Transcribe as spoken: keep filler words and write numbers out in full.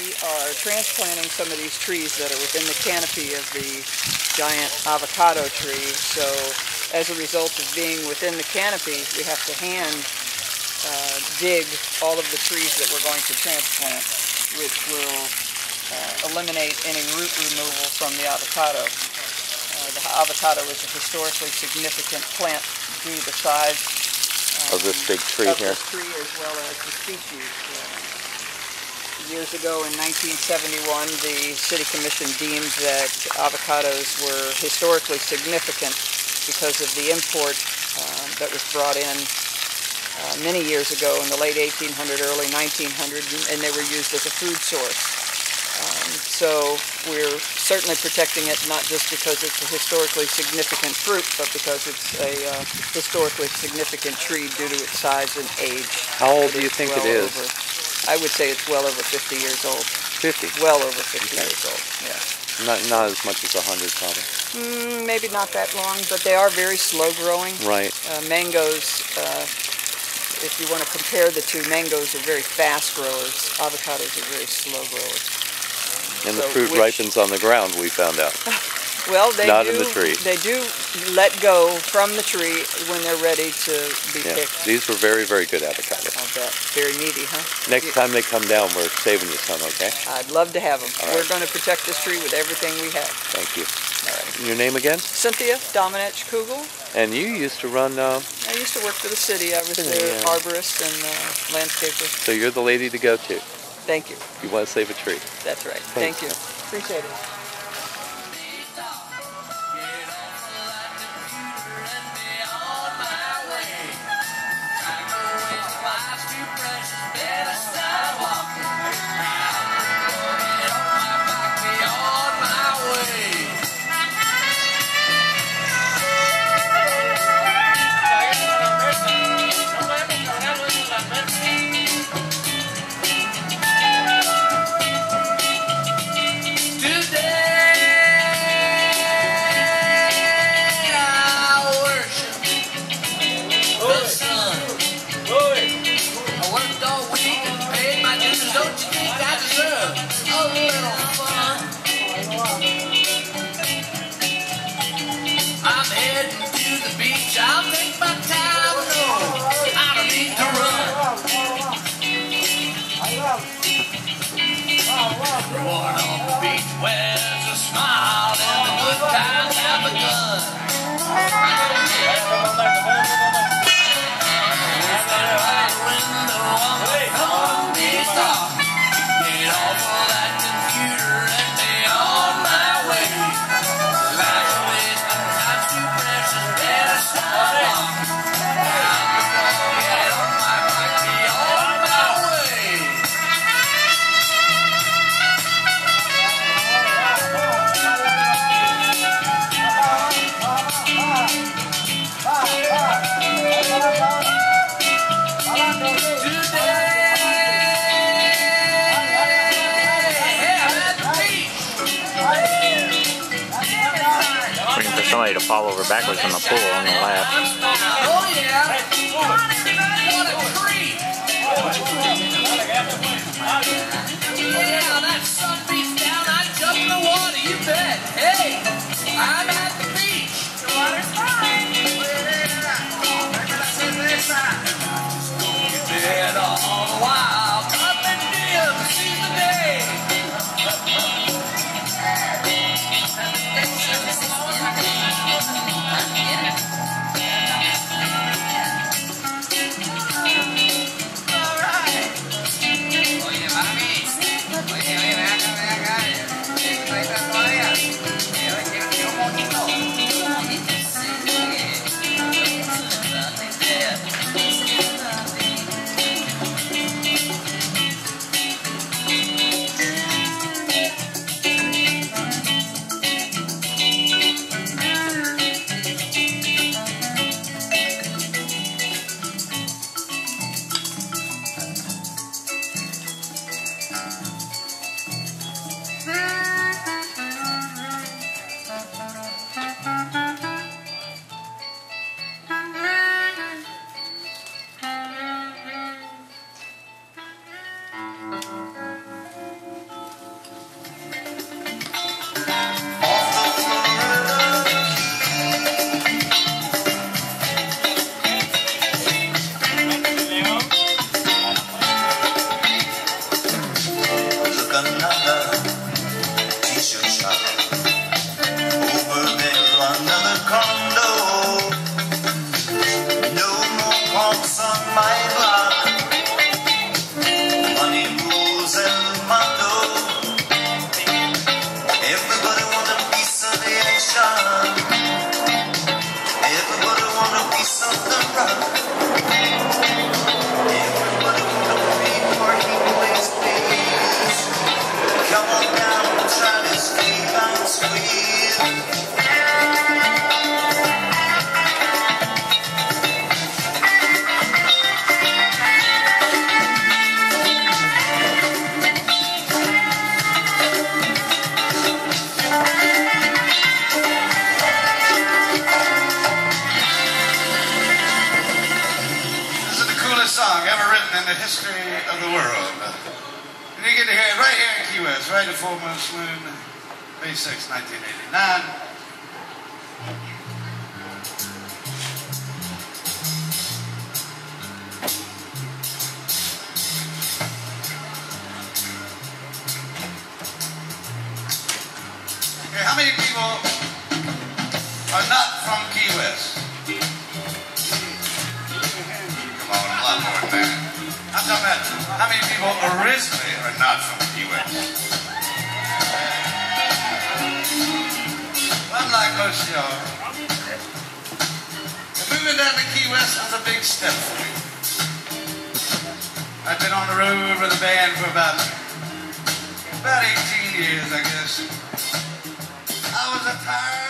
We are transplanting some of these trees that are within the canopy of the giant avocado tree. So as a result of being within the canopy, we have to hand uh, dig all of the trees that we're going to transplant, which will uh, eliminate any root removal from the avocado. Uh, the avocado is a historically significant plant due to the size um, of this big tree here, this tree as well as the species. Uh, Years ago in nineteen seventy-one, the City Commission deemed that avocados were historically significant because of the import uh, that was brought in uh, many years ago in the late eighteen hundred, early nineteen hundred, and they were used as a food source. Um, so we're certainly protecting it, not just because it's a historically significant fruit, but because it's a uh, historically significant tree due to its size and age. How old do you think it is? I would say it's well over fifty years old. fifty? Well over fifty okay. years old, yeah. Not, not as much as one hundred probably. Mm, maybe not that long, but they are very slow growing. Right. Uh, mangoes, uh, if you want to compare the two, mangoes are very fast growers. Avocados are very slow growers. And so the fruit which, ripens on the ground, we found out. Well, they not do, in the tree. They do let go from the tree when they're ready to be yeah. picked. These were very, very good avocados. I'll bet. Very meaty, huh? Next yeah. time they come down, we're saving you some, okay? I'd love to have them. All we're right. going to protect this tree with everything we have. Thank you. All right. Your name again? Cynthia Domenech Kugel. And you used to run... Uh, I used to work for the city. I was the yeah. arborist and uh, landscaper. So you're the lady to go to. Thank you. You want to save a tree. That's right. Thanks. Thank you. Appreciate it. To fall over backwards in the pool on the lap. Oh yeah! Yeah, that sun beats down, I jump in the water, you bet. Hey, I'm at the beach. The water's fine. Been all the while, up and down, see the day. Yeah. history of the world. And you get to hear it right here in Key West, right at Four Mile Smooth, May sixth, nineteen eighty-nine. How many people are not from Key West? Come on, a lot more than that. I'm talking about how many people originally are not from Key West. Unlike most of y'all, moving down to Key West was a big step for me. I've been on the road with a band for about, about eighteen years, I guess. I was a tired